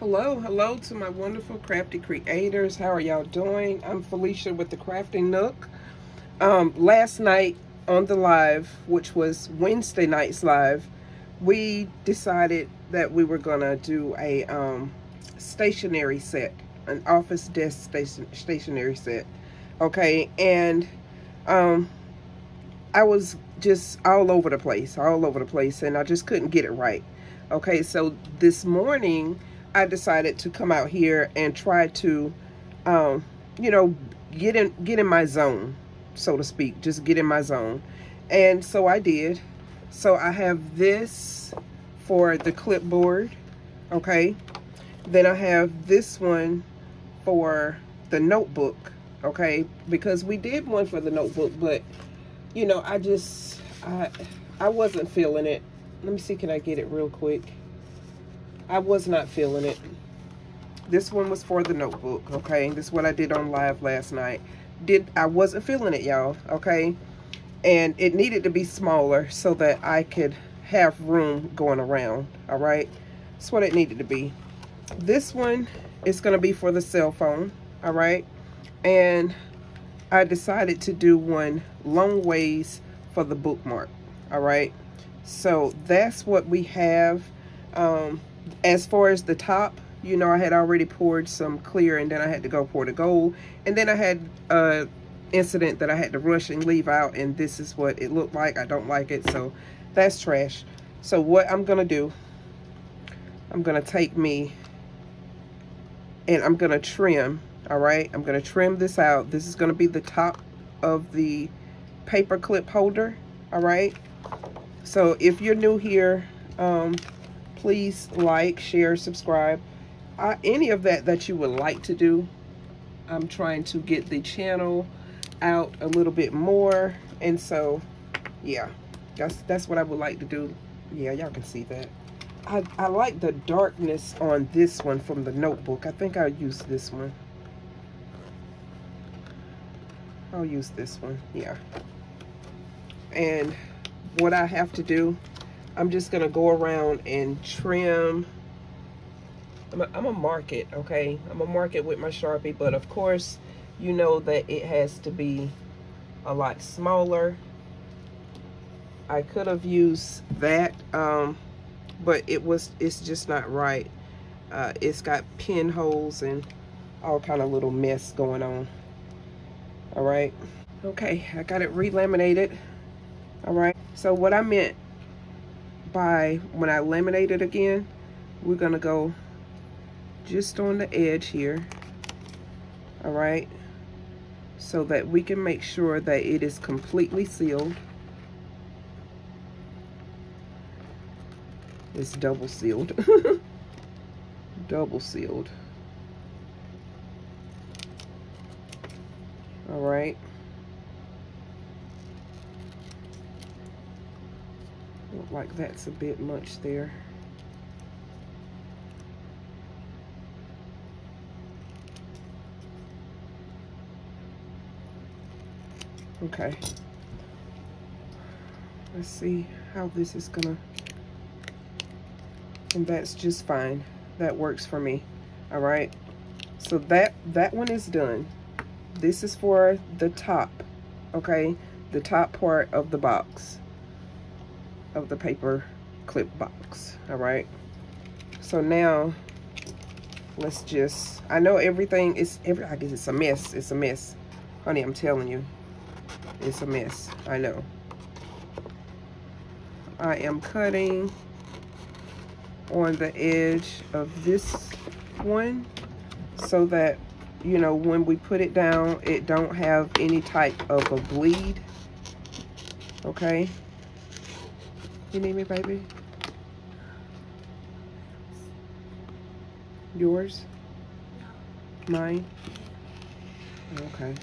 Hello to my wonderful crafty creators. How are y'all doing? I'm Falisha with The Crafting Nook. Last night on the live, which was Wednesday night's live, we decided that we were gonna do a stationery set, an office desk stationery set, okay? And I was just all over the place, and I just couldn't get it right, okay? So this morning I decided to come out here and try to, you know, get in my zone, so to speak, just get in my zone. And so I did. So I have this for the clipboard, okay? Then I have this one for the notebook, okay? Because we did one for the notebook, but, you know, I wasn't feeling it. Let me see, can I get it real quick? I was not feeling it. This one was for the notebook, okay? This is what I did on live last night. I wasn't feeling it, y'all, okay? And it needed to be smaller so that I could have room going around, all right? That's what it needed to be. This one is gonna be for the cell phone, all right? And I decided to do one long ways for the bookmark, all right? So that's what we have. As far as the top, you know, I had already poured some clear, and then I had to go pour the gold, and then I had an incident that I had to rush and leave out, and this is what it looked like. I don't like it, so that's trash. So what I'm gonna do, I'm gonna take me and I'm gonna trim, all right? I'm gonna trim this out. This is gonna be the top of the paper clip holder, all right? So if you're new here, please like, share, subscribe. Any of that you would like to do. I'm trying to get the channel out a little bit more. And so, yeah, that's what I would like to do. Yeah, y'all can see that. I like the darkness on this one from the notebook. I think I'll use this one. I'll use this one, yeah. And what I have to do, I'm just gonna go around and trim. I'm a mark it, okay? I'm gonna mark it with my Sharpie, but of course, you know that it has to be a lot smaller. I could have used that, but it's just not right. It's got pinholes and all kind of little mess going on. All right, okay, I got it re-laminated. All right, so what I meant by when I laminate it again, we're gonna go just on the edge here, all right, so that we can make sure that it is completely sealed. It's double sealed. Double sealed, all right. Look like that's a bit much there. Okay. Let's see how this is gonna, and that's just fine. That works for me. All right. So that one is done. This is for the top, okay? The top part of the box, of the paper clip box, all right? So now let's just, I know everything is, I guess it's a mess, honey, I'm telling you, it's a mess, I know. I am cutting on the edge of this one so that, you know, when we put it down, it don't have any type of a bleed, okay? You need me, baby? Yours? Mine? Okay.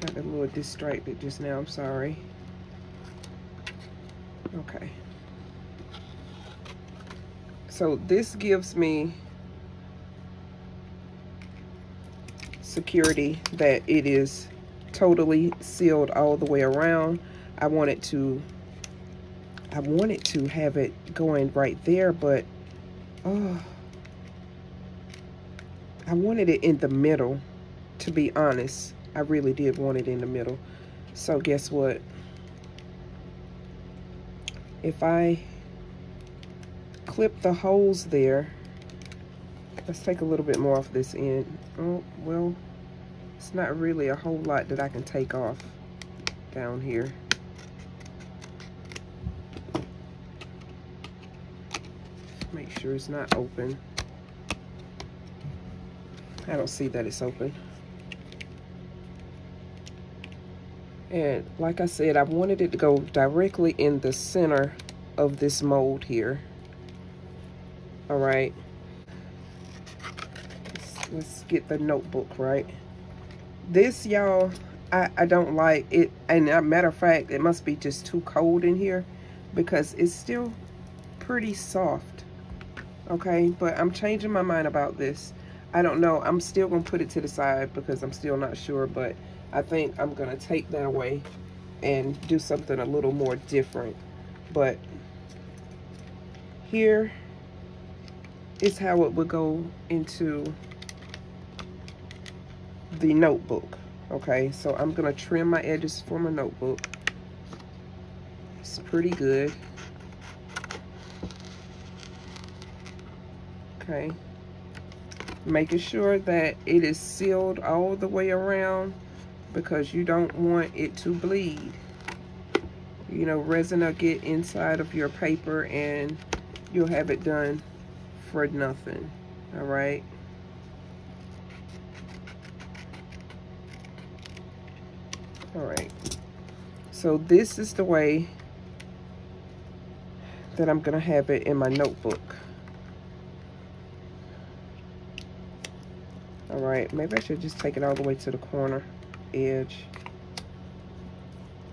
Got a little distracted just now, I'm sorry. Okay. So this gives me security that it is totally sealed all the way around. I wanted to have it going right there, but I wanted it in the middle, to be honest. I really did want it in the middle. So guess what? If I clip the holes there, let's take a little bit more off this end. Oh, well, it's not really a whole lot that I can take off down here. Make sure it's not open. I don't see that it's open. And like I said, I wanted it to go directly in the center of this mold here. All right. Let's get the notebook right. This, y'all, I don't like it. And a matter of fact, it must be just too cold in here because it's still pretty soft. Okay, but I'm changing my mind about this. I don't know. I'm still going to put it to the side because I'm still not sure, but I think I'm going to take that away and do something a little more different. But here is how it would go into the notebook. Okay, so I'm going to trim my edges for my notebook. It's pretty good. Okay, making sure that it is sealed all the way around because you don't want it to bleed. You know, resin will get inside of your paper and you'll have it done for nothing. All right. All right. So this is the way that I'm going to have it in my notebook. All right. Maybe I should just take it all the way to the corner edge,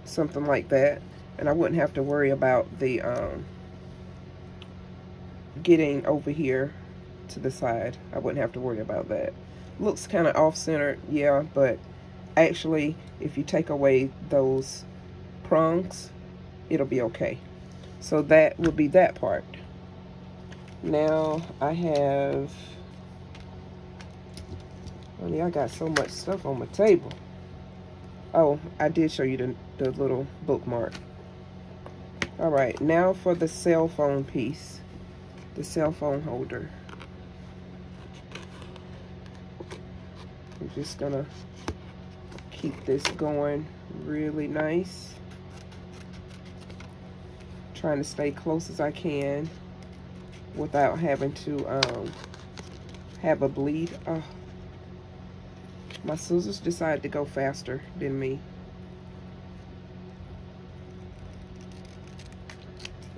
something like that, and I wouldn't have to worry about the getting over here to the side. I wouldn't have to worry about that. Looks kind of off-centered, yeah, but actually if you take away those prongs, it'll be okay. So that would be that part. Now I have, honey, I got so much stuff on my table. Oh, I did show you the little bookmark. All right, now for the cell phone piece, the cell phone holder. I'm just gonna keep this going really nice. Trying to stay close as I can without having to have a bleed. Oh. My scissors decided to go faster than me.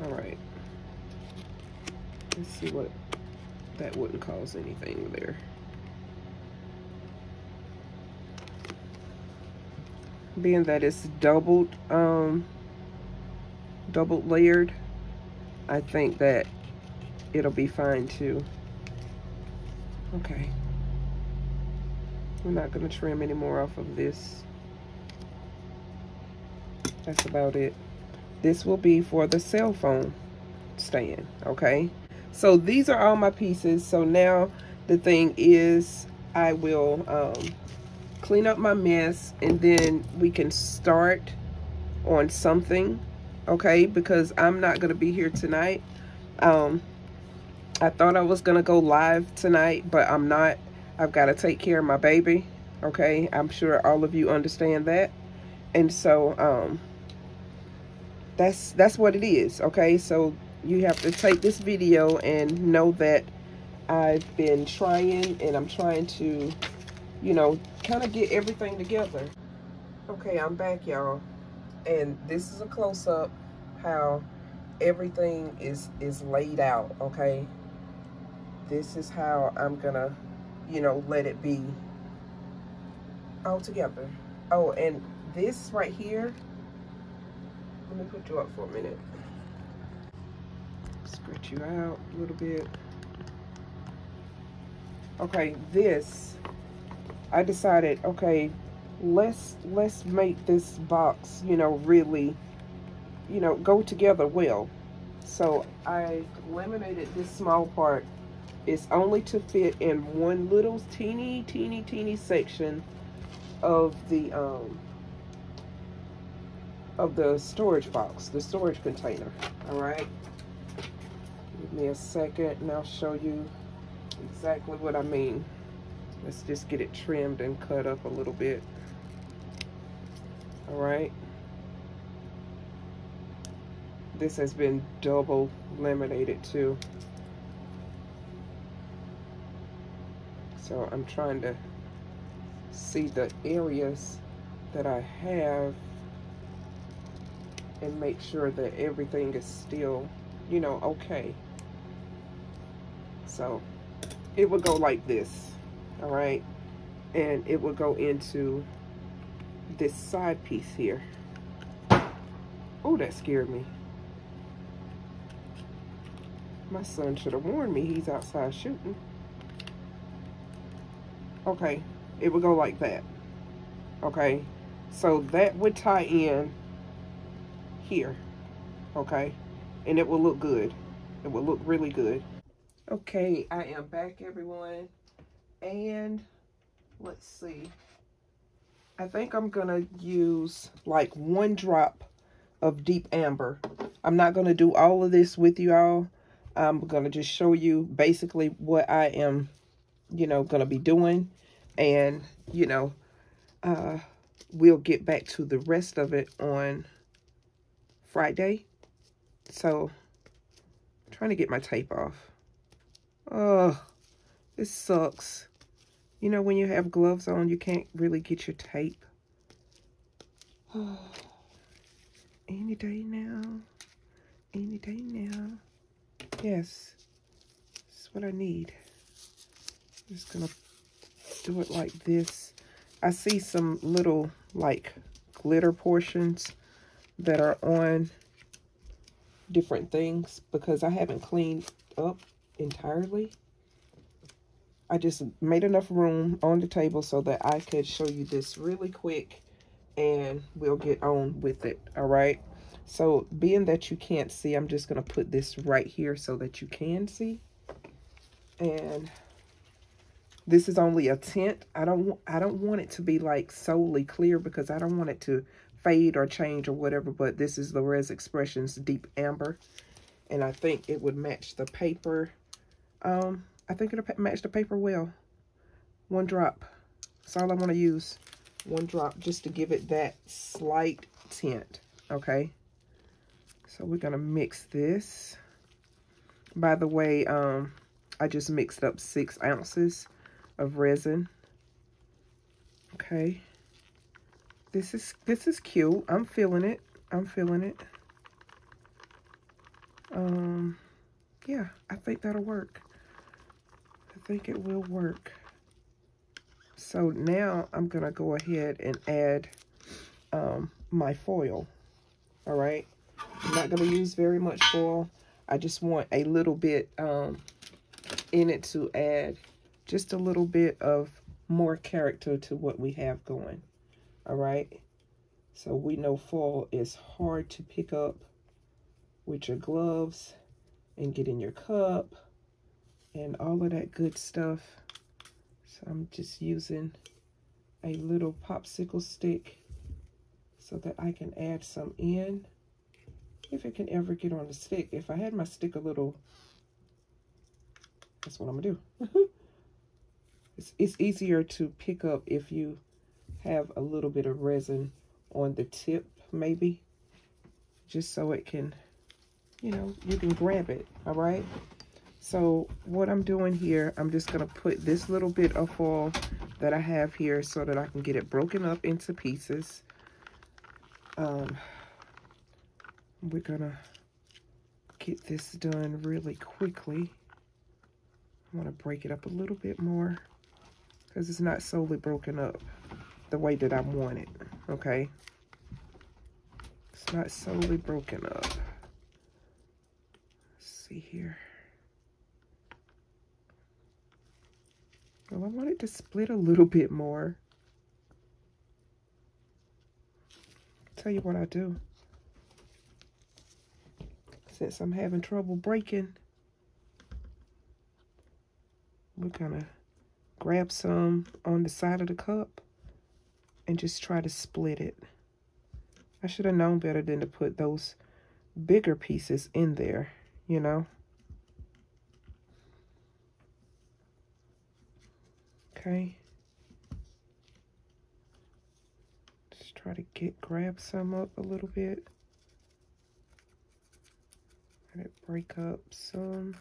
All right. Let's see what, that wouldn't cause anything there. Being that it's doubled, double layered, I think that it'll be fine too. Okay. We're not going to trim any more off of this. That's about it. This will be for the cell phone stand, okay? So these are all my pieces. So now the thing is I will clean up my mess and then we can start on something, okay? Because I'm not going to be here tonight. I thought I was going to go live tonight, but I'm not. I've got to take care of my baby, okay? I'm sure all of you understand that. And so that's what it is, okay? So you have to take this video and know that I've been trying, and I'm trying to, you know, kind of get everything together. Okay, I'm back, y'all. And this is a close-up how everything is laid out, okay? This is how I'm going to, you know, let it be all together. Oh, and this right here, let me put you up for a minute. Stretch you out a little bit. Okay, this, I decided, okay, let's make this box, you know, really, you know, go together well. So I laminated this small part It's only to fit in one little teeny section of the storage box, the storage container. All right, give me a second and I'll show you exactly what I mean. Let's just get it trimmed and cut up a little bit. All right, this has been double laminated too, so I'm trying to see the areas that I have and make sure that everything is still, you know, okay. So it will go like this, all right, and it will go into this side piece here. Oh, that scared me. My son should have warned me, he's outside shooting. Okay, it would go like that. Okay, so that would tie in here. Okay, and it will look good. It will look really good. Okay, I am back, everyone, and let's see. I think I'm gonna use like one drop of deep amber. I'm not gonna do all of this with you all. I'm gonna just show you basically what I am, you know, gonna be doing, and you know, we'll get back to the rest of it on Friday. So I'm trying to get my tape off. Oh, this sucks. You know, when you have gloves on, you can't really get your tape. Oh, any day now. Any day now. Yes. This is what I need. I'm just going to do it like this. I see some little, like, glitter portions that are on different things because I haven't cleaned up entirely. I just made enough room on the table so that I could show you this really quick and we'll get on with it, all right? So being that you can't see, I'm just gonna put this right here so that you can see. And this is only a tint. I don't want it to be like solely clear because I don't want it to fade or change or whatever, but this is Le'Rez Expressions Deep Amber. And I think it would match the paper. I think it'll match the paper well. One drop. That's all I want to use. One drop just to give it that slight tint. Okay. So we're going to mix this. By the way, I just mixed up 6 ounces of resin. Okay. This is cute. I'm feeling it. I'm feeling it. Yeah, I think that'll work. I think it will work. So now I'm gonna go ahead and add my foil. All right, I'm not gonna use very much foil. I just want a little bit in it to add just a little bit of more character to what we have going. All right, so we know foil is hard to pick up with your gloves and get in your cup and all of that good stuff. So I'm just using a little popsicle stick so that I can add some in, if it can ever get on the stick. If I had my stick a little, that's what I'm gonna do. It's easier to pick up if you have a little bit of resin on the tip, maybe, just so it can, you know, you can grab it. All right. So what I'm doing here, I'm just going to put this little bit of foil that I have here so that I can get it broken up into pieces. We're going to get this done really quickly. I want to break it up a little bit more because it's not solely broken up the way that I want it, okay? It's not solely broken up. Let's see here. Well, I want it to split a little bit more. I'll tell you what I do. Since I'm having trouble breaking, we're gonna grab some on the side of the cup and just try to split it. I should have known better than to put those bigger pieces in there, you know. Okay. Just try to grab some up a little bit. Let it break up some.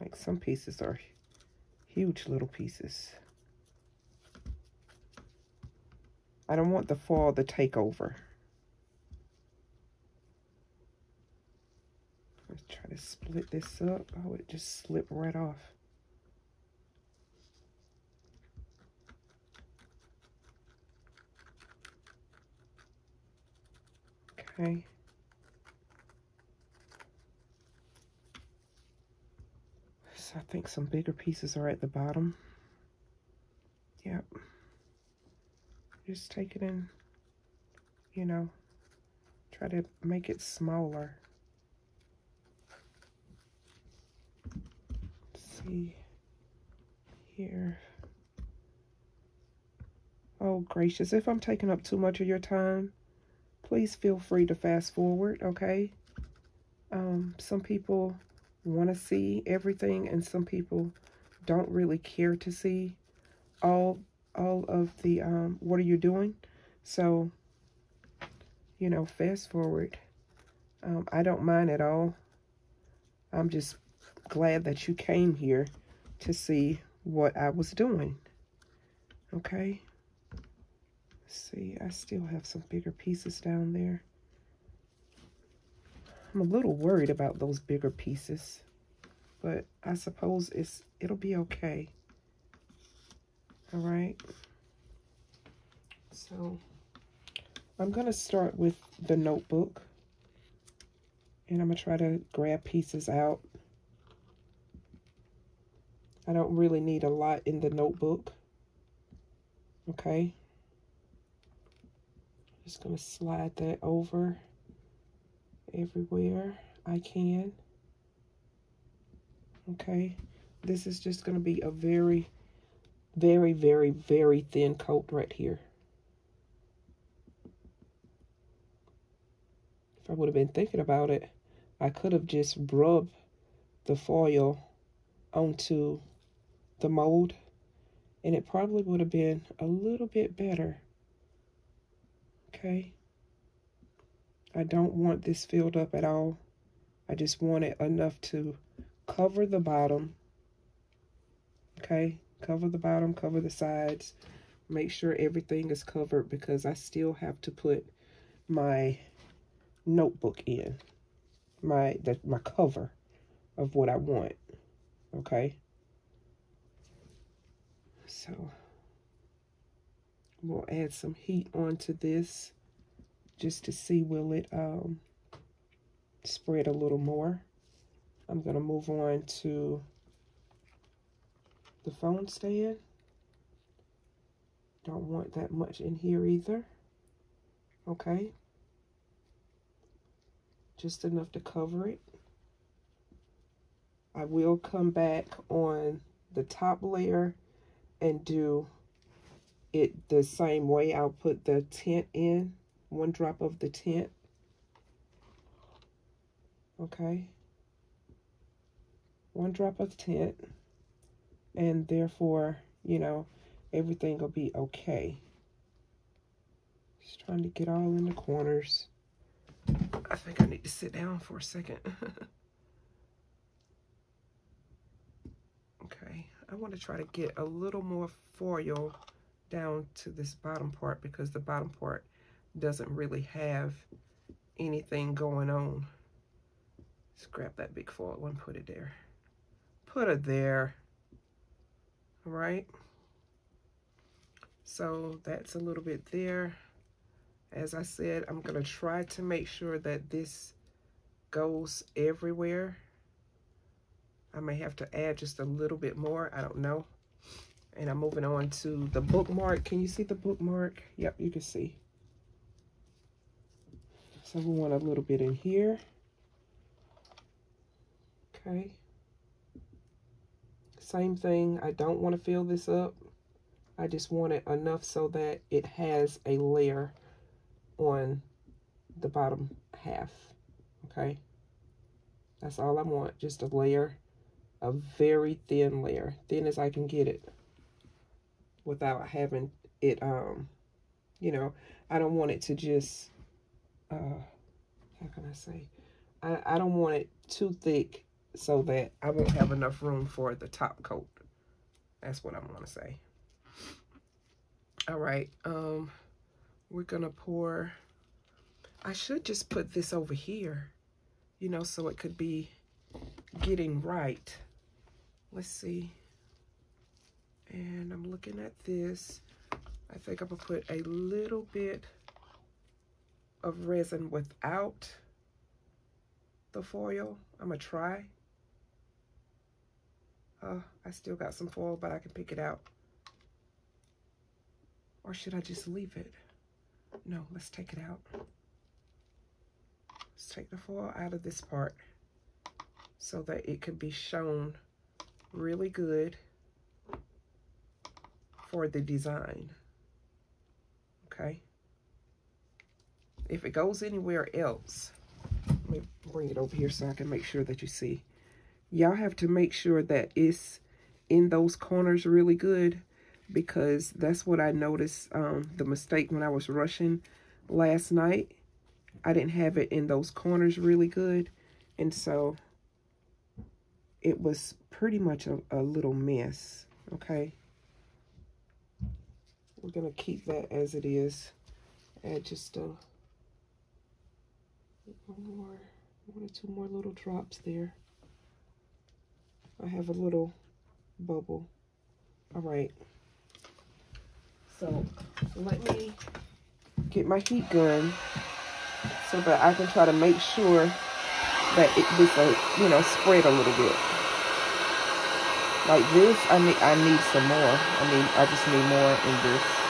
Like some pieces are huge little pieces. I don't want the fall to take over. Let's try to split this up. Oh, it just slipped right off. Okay. So I think some bigger pieces are at the bottom. Yep. Just take it in, you know, try to make it smaller. Let's see here. Oh, gracious. If I'm taking up too much of your time, please feel free to fast forward, okay? Some people want to see everything, and some people don't really care to see all of the what are you doing. So, you know, fast forward. I don't mind at all. I'm just glad that you came here to see what I was doing. Okay, let's see. I still have some bigger pieces down there. I'm a little worried about those bigger pieces, but I suppose it'll be okay. All right, so I'm going to start with the notebook, and I'm going to try to grab pieces out. I don't really need a lot in the notebook. Okay, just going to slide that over everywhere I can. Okay, this is just going to be a very, very, very, very thin coat right here. If I would have been thinking about it, I could have just rubbed the foil onto the mold, and it probably would have been a little bit better. Okay. I don't want this filled up at all. I just want it enough to cover the bottom. Okay. Cover the bottom, cover the sides, make sure everything is covered, because I still have to put my notebook in, my cover of what I want, okay? So, we'll add some heat onto this just to see will it spread a little more. I'm going to move on to the phone stand. Don't want that much in here either. Okay. Just enough to cover it. I will come back on the top layer and do it the same way. I'll put the tint in, one drop of the tint. Okay. One drop of tint. And therefore, you know, everything will be okay. Just trying to get all in the corners. I think I need to sit down for a second. Okay, I want to try to get a little more foil down to this bottom part, because the bottom part doesn't really have anything going on. Just grab that big foil and put it there. Put it there. All right, so that's a little bit there. As I said, I'm gonna try to make sure that this goes everywhere. I may have to add just a little bit more, I don't know. And I'm moving on to the bookmark. Can you see the bookmark? Yep, you can see. So we want a little bit in here. Okay. Same thing. I don't want to fill this up. I just want it enough so that it has a layer on the bottom half. Okay. That's all I want. Just a layer. A very thin layer. Thin as I can get it. Without having it, you know, I don't want it to just, how can I say? I don't want it too thick so that I won't have enough room for the top coat. That's what I'm going to say. All right. We're going to pour. I should just put this over here, you know, so it could be getting right. Let's see. And I'm looking at this. I think I'm going to put a little bit of resin without the foil. I'm going to try. I still got some foil, but I can pick it out. Or should I just leave it? No, let's take it out. Let's take the foil out of this part so that it can be shown really good for the design. Okay. If it goes anywhere else, let me bring it over here so I can make sure that you see. Y'all have to make sure that it's in those corners really good, because that's what I noticed the mistake when I was rushing last night. I didn't have it in those corners really good, and so it was pretty much a little mess. Okay. We're going to keep that as it is. Add just one or two more little drops there. I have a little bubble. All right. So let me get my heat gun so that I can try to make sure that this, you know, spread a little bit. Like this, I need some more. I just need more in this.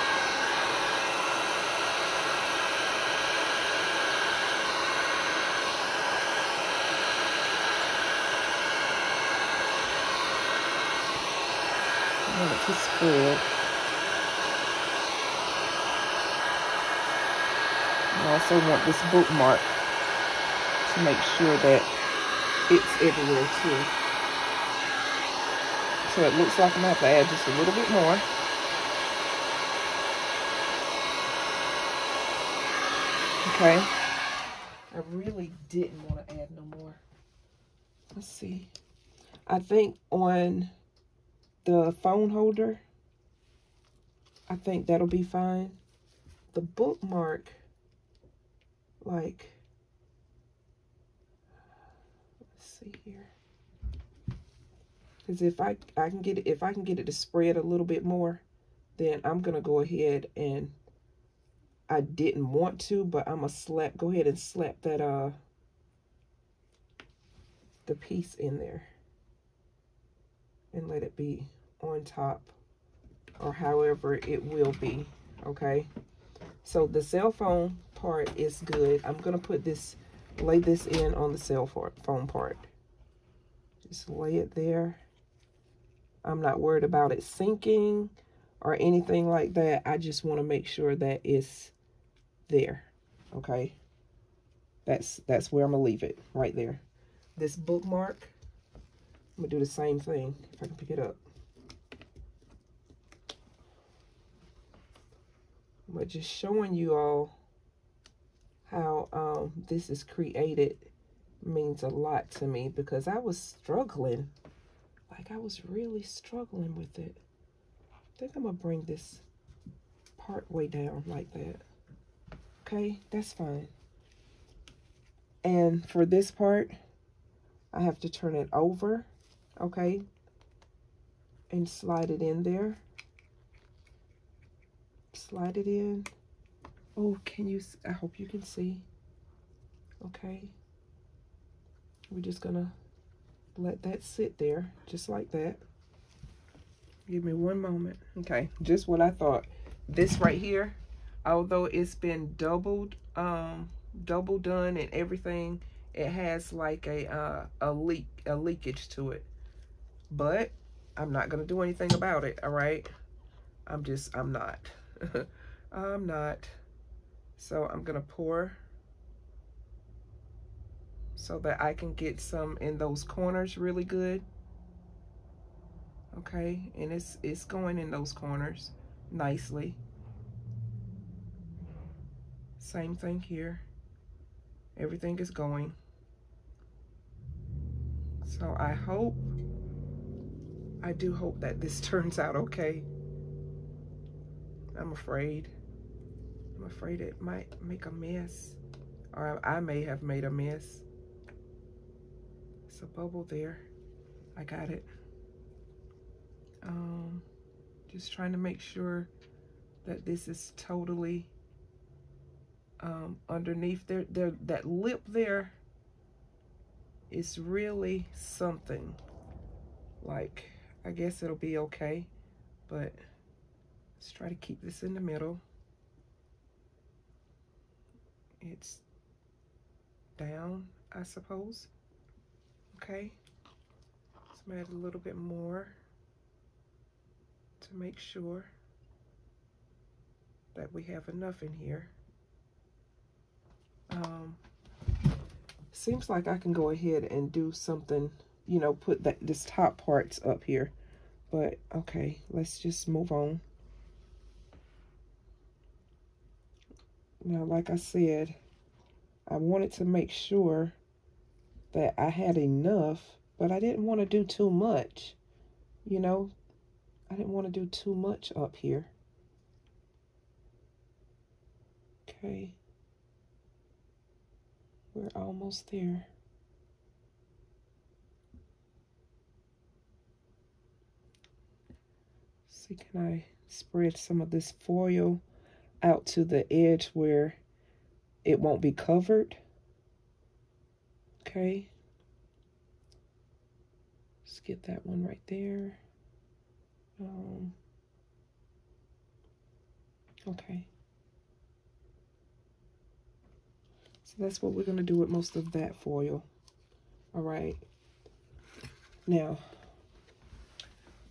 I want it to spread. I also want this bookmark to make sure that it's everywhere too. So it looks like I'm going to have to add just a little bit more. Okay. I really didn't want to add no more. Let's see. I think on the phone holder, I think that'll be fine. The bookmark, like, let's see here. Because if I can get it to spread a little bit more, then I'm gonna go ahead and I didn't want to, but I'm gonna go ahead and slap that the piece in there and let it be on top, or however it will be. Okay. So the cell phone part is good. I'm gonna put this, lay this in on the cell phone part. Just lay it there. I'm not worried about it sinking or anything like that. I just want to make sure that it's there. Okay. That's where I'm going to leave it, right there. This bookmark, I'm going to do the same thing if I can pick it up. I'm just showing you all how this is created. Means a lot to me, because I was struggling. Like, I was really struggling with it. I think I'm going to bring this part way down like that. Okay, that's fine. And for this part, I have to turn it over, okay, and slide it in there. Slide it in. Oh, can you, I hope you can see. Okay. We're just going to let that sit there, just like that. Give me one moment. Okay, just what I thought. This right here, although it's been double done and everything, it has like a leakage to it, but I'm not gonna do anything about it. All right, I'm not I'm not. So I'm gonna pour so that I can get some in those corners really good. Okay, and it's going in those corners nicely. Same thing here. Everything is going. So I do hope that this turns out okay. I'm afraid it might make a mess, or I may have made a mess. It's a bubble there. I got it. Just trying to make sure that this is totally underneath there. That lip there is really something. Like, I guess it'll be okay, but let's try to keep this in the middle. It's down, I suppose. Okay, let's add a little bit more to make sure that we have enough in here. Seems like I can go ahead and do something, you know, put this top parts up here, but okay, let's just move on. Now, like I said, I wanted to make sure that I had enough, but I didn't want to do too much, you know. I didn't want to do too much up here. Okay. We're almost there. Let's see, can I spread some of this foil out to the edge where it won't be covered? Okay. Let's get that one right there. Okay. So that's what we're going to do with most of that foil. All right. Now,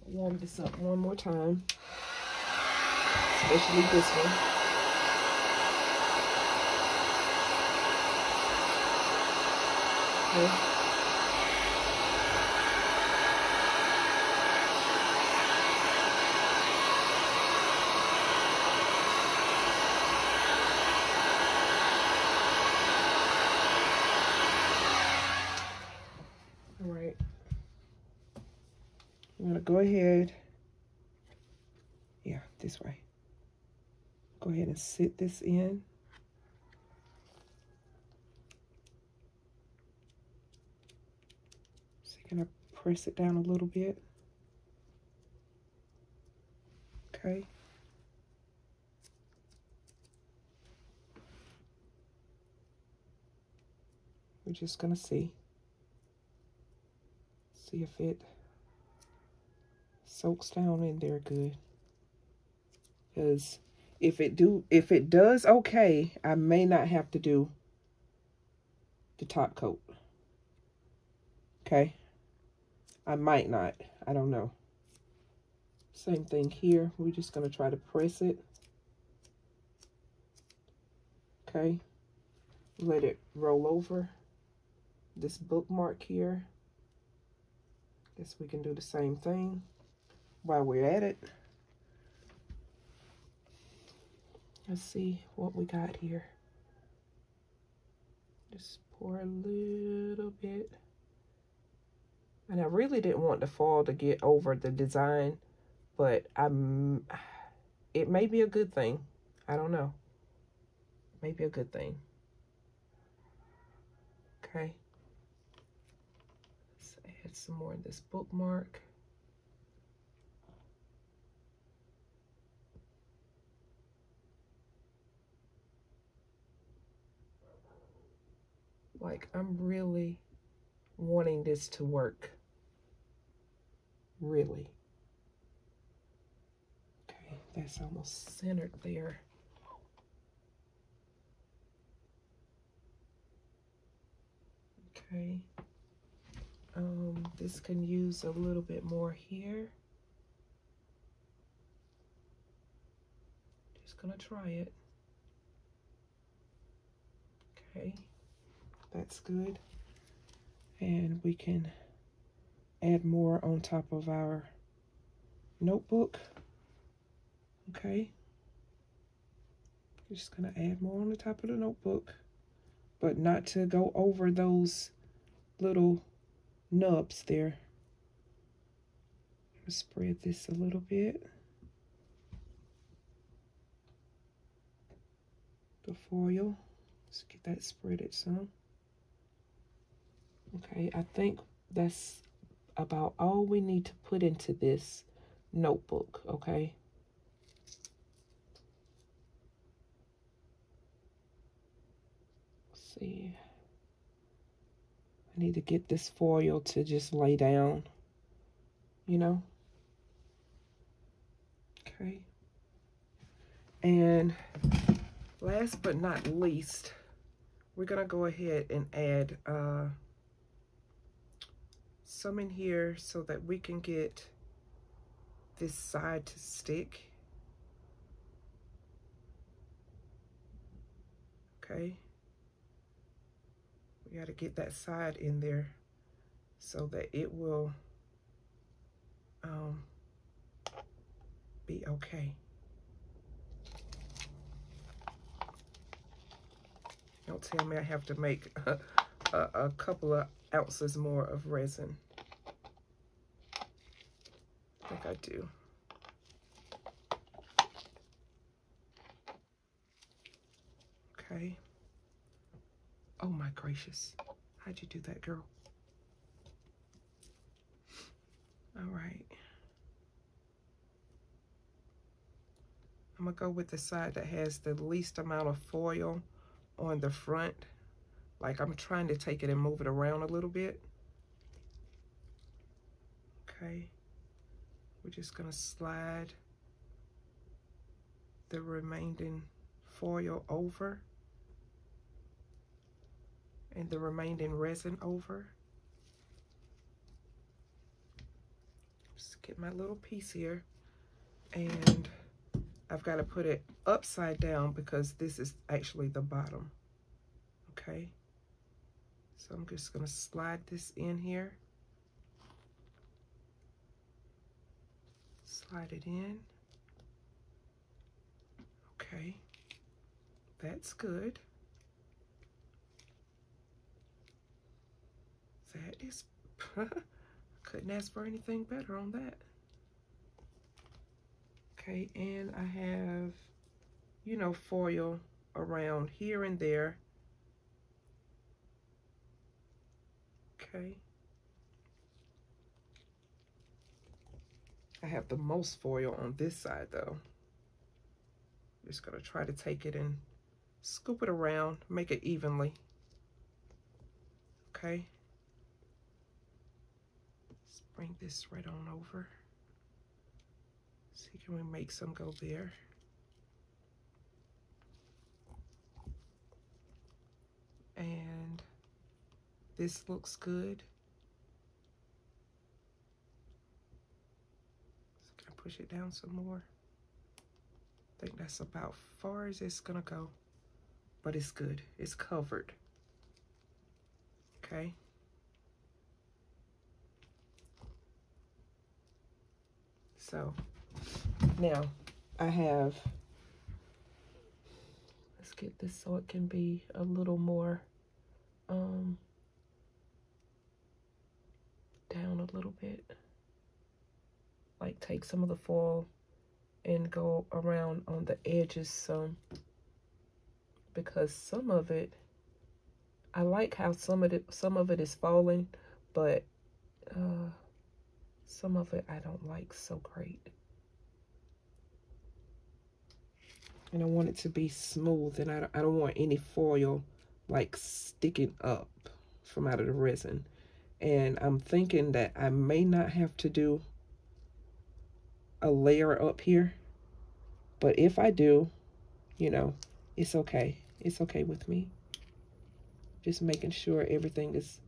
warm this up one more time. Especially this one. Okay. Go ahead, yeah, this way. Go ahead and sit this in. So you're gonna press it down a little bit. Okay. We're just gonna see if it soaks down in there good, because if it does okay, I may not have to do the top coat. Okay, I might not, I don't know. Same thing here, we're just going to try to press it. Okay, let it roll over this bookmark here. Guess we can do the same thing while we're at it. Let's see what we got here. Just pour a little bit. And I really didn't want the fall to get over the design, but it may be a good thing. I don't know. It may be a good thing. Okay. Let's add some more of this bookmark. Like, I'm really wanting this to work. Really. Okay, that's almost centered there. Okay. This can use a little bit more here. Just gonna try it. Okay, that's good. And we can add more on top of our notebook. Okay. Just gonna add more on the top of the notebook, but not to go over those little nubs there. I'm gonna spread this a little bit the foil. Let's get that spreaded some. Okay, I think that's about all we need to put into this notebook. Okay. See, I need to get this foil to just lay down, you know. Okay, and last but not least, we're gonna go ahead and add some in here so that we can get this side to stick. Okay. You got to get that side in there so that it will be okay. Don't tell me I have to make a couple of ounces more of resin. I think I do. Okay. Oh my gracious, how'd you do that, girl? All right. I'm gonna go with the side that has the least amount of foil on the front. Like I'm trying to take it and move it around a little bit. Okay. We're just gonna slide the remaining foil over. And the remaining resin over. Just get my little piece here, and I've got to put it upside down because this is actually the bottom. Okay, so I'm just going to slide this in here, slide it in. Okay, that's good. That is, couldn't ask for anything better on that. Okay, and I have, you know, foil around here and there. Okay. I have the most foil on this side though. I'm just gonna try to take it and scoop it around, make it evenly. Okay. Bring this right on over. See, can we make some go there? And this looks good. So can I push it down some more? I think that's about far as it's gonna go, but it's good. It's covered. Okay. So now I have, let's get this so it can be a little more down a little bit. Like take some of the foil and go around on the edges some, because some of it, I like how some of it is falling, but some of it I don't like so great. And I want it to be smooth, and I don't want any foil like sticking up from out of the resin. And I'm thinking that I may not have to do a layer up here, but if I do, you know, it's okay. It's okay with me. Just making sure everything is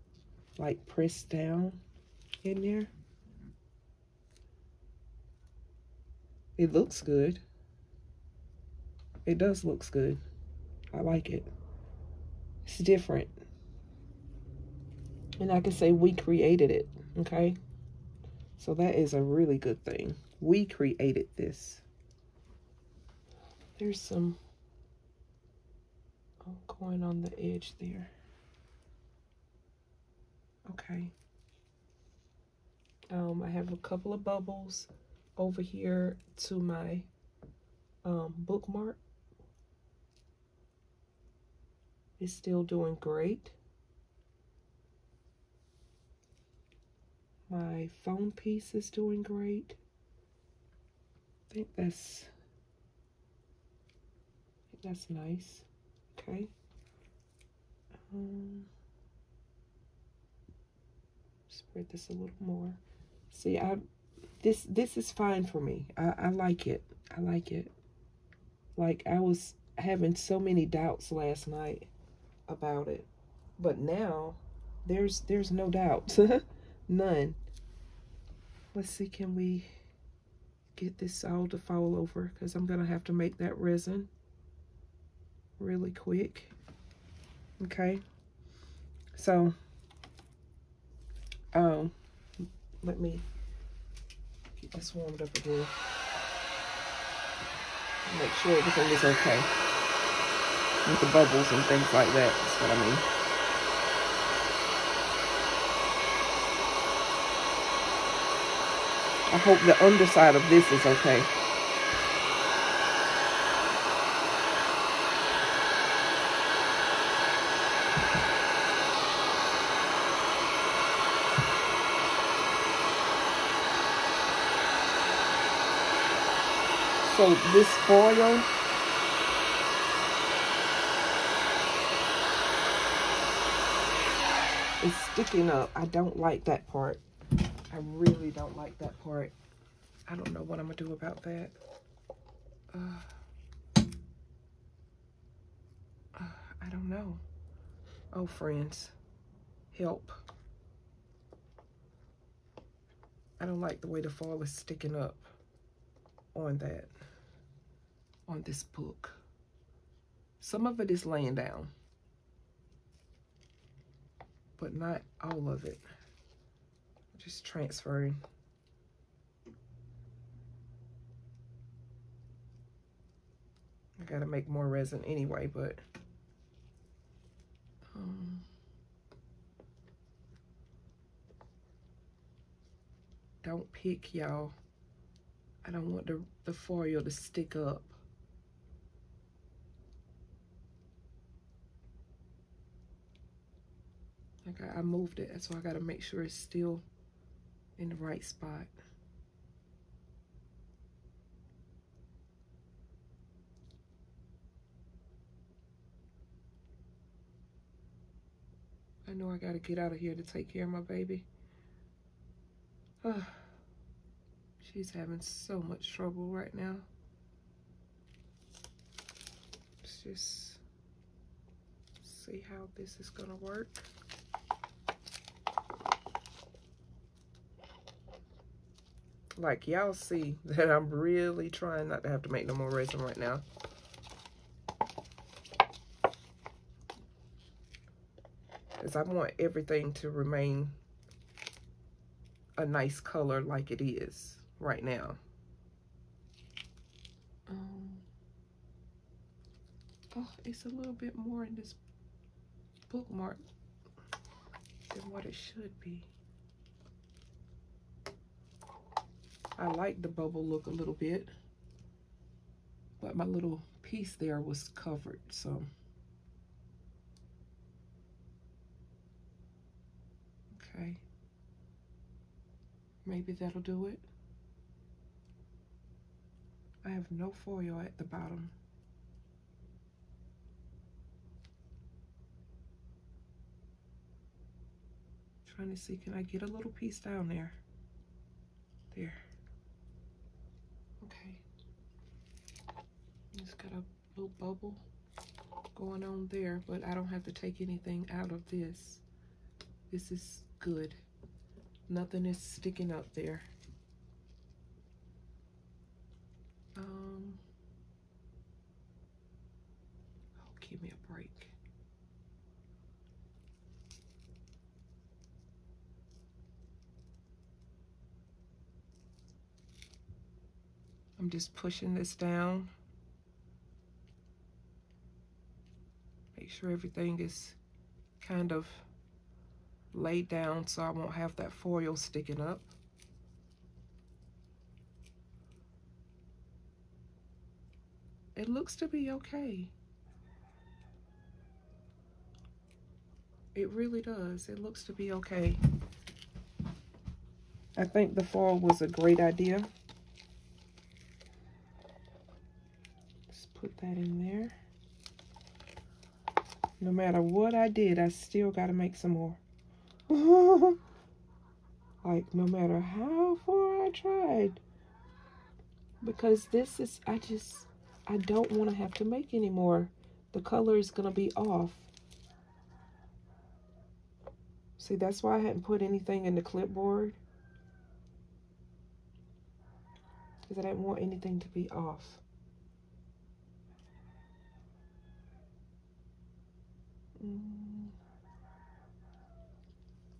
like pressed down in there. It looks good. It does look good. I like it. It's different. And I can say we created it, okay? So that is a really good thing. We created this. There's some going on the edge there. Okay. I have a couple of bubbles over here to my bookmark. It's still doing great. My phone piece is doing great. I think that's nice. Okay. Spread this a little more. See, this is fine for me. I like it. I like it. Like, I was having so many doubts last night about it, but now there's no doubt. None. Let's see, can we get this all to fall over? Because I'm going to have to make that resin really quick. Okay. So, let me get this warmed up again. Make sure everything is okay. With the bubbles and things like that. That's what I mean. I hope the underside of this is okay. So this foil, it's sticking up. I don't like that part. I really don't like that part. I don't know what I'm going to do about that. I don't know. Oh, friends. Help. I don't like the way the foil is sticking up on that. On this book. Some of it is laying down. But not all of it. Just transferring. I gotta make more resin anyway, but don't pick, y'all. I don't want the foil to stick up. Like I moved it, so I gotta make sure it's still in the right spot. I know I gotta get out of here to take care of my baby. She's having so much trouble right now. Let's just see how this is gonna work. Like, y'all see that I'm really trying not to have to make no more resin right now. Because I want everything to remain a nice color like it is right now. Oh, it's a little bit more in this bookmark than what it should be. I like the bubble look a little bit, but my little piece there was covered, so. Okay. Maybe that'll do it. I have no foil at the bottom. I'm trying to see, can I get a little piece down there? There. Okay, it's got a little bubble going on there, but I don't have to take anything out of this. This is good. Nothing is sticking up there. Oh, give me a break. I'm just pushing this down. Make sure everything is kind of laid down so I won't have that foil sticking up. It looks to be okay. It really does. It looks to be okay. I think the foil was a great idea. Just put that in there. No matter what I did, I still got to make some more. Like, no matter how far I tried, because this is, I don't want to have to make anymore. The color is going to be off. See, that's why I hadn't put anything in the clipboard, because I didn't want anything to be off.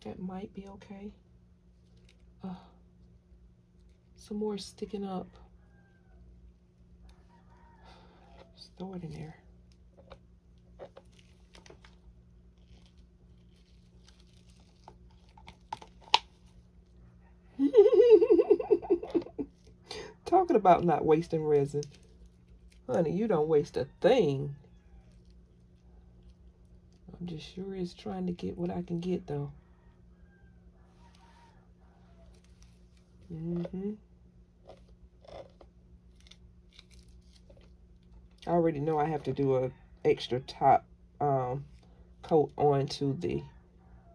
That might be okay. Some more sticking up. Just throw it in there. Talking about not wasting resin. Honey, you don't waste a thing. I'm just sure is trying to get what I can get, though. I already know I have to do a extra top coat onto the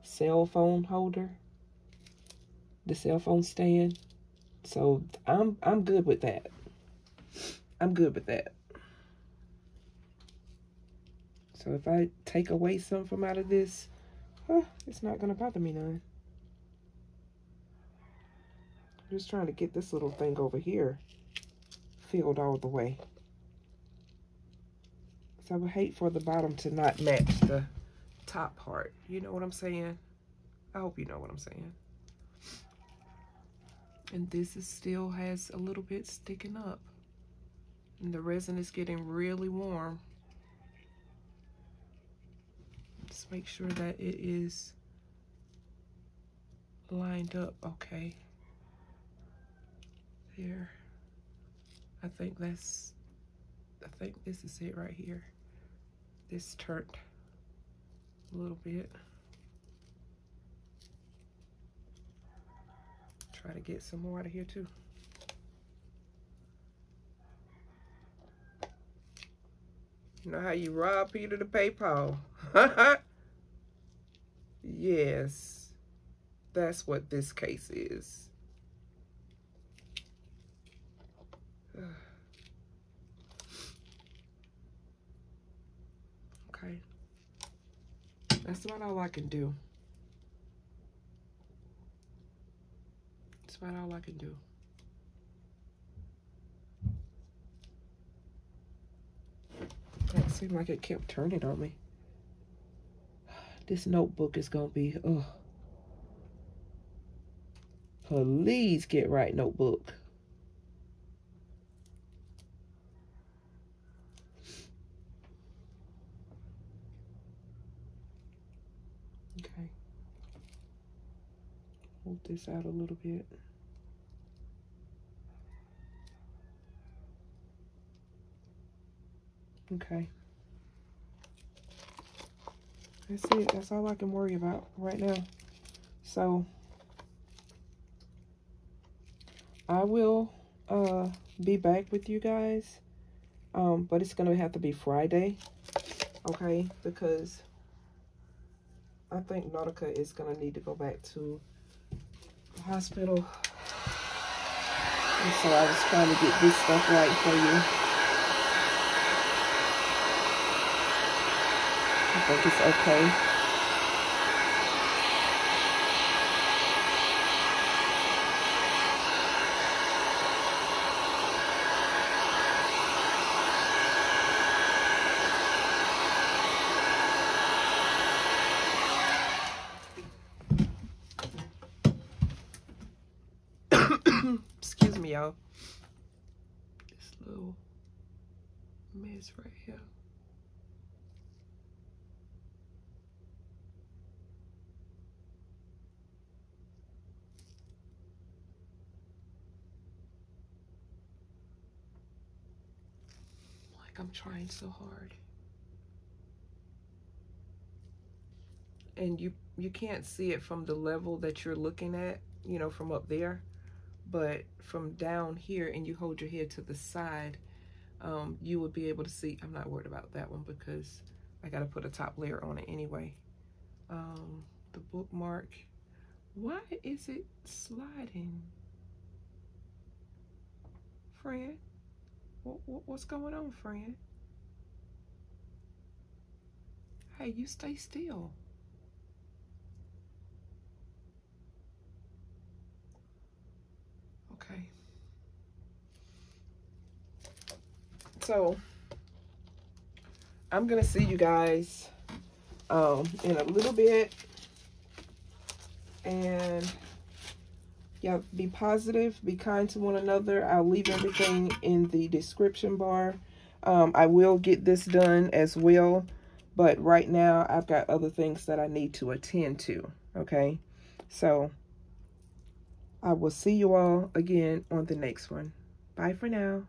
cell phone holder, the cell phone stand. So I'm good with that. I'm good with that. So if I take away some from out of this, it's not gonna bother me none. Just trying to get this little thing over here filled all the way. So I would hate for the bottom to not match the top part. You know what I'm saying? I hope you know what I'm saying. And this is still has a little bit sticking up. And the resin is getting really warm. Just make sure that it is lined up okay. Here. I think this is it right here. This turned a little bit. Try to get some more out of here too. You know how you rob Peter to pay Paul? Yes, that's what this case is. Okay, that's about all I can do. That's about all I can do. That seemed like it kept turning on me. This notebook is gonna be, oh, please get right, notebook. This out a little bit. Okay. That's it. That's all I can worry about right now. So I will be back with you guys. But it's gonna have to be Friday. Okay, because I think Nautica is gonna need to go back to hospital, and so I was trying to get this stuff right for you. I think it's okay. Excuse me, y'all. This little mess right here. Like, I'm trying so hard. And you can't see it from the level that you're looking at, you know, from up there, but from down here, and you hold your head to the side, you would be able to see. I'm not worried about that one because I got to put a top layer on it anyway. The bookmark, why is it sliding? Friend, what's going on, friend? Hey, you stay still. Okay. So I'm gonna see you guys in a little bit, and yeah, be positive, be kind to one another. I'll leave everything in the description bar. I will get this done as well, but right now I've got other things that I need to attend to. Okay, so I will see you all again on the next one. Bye for now.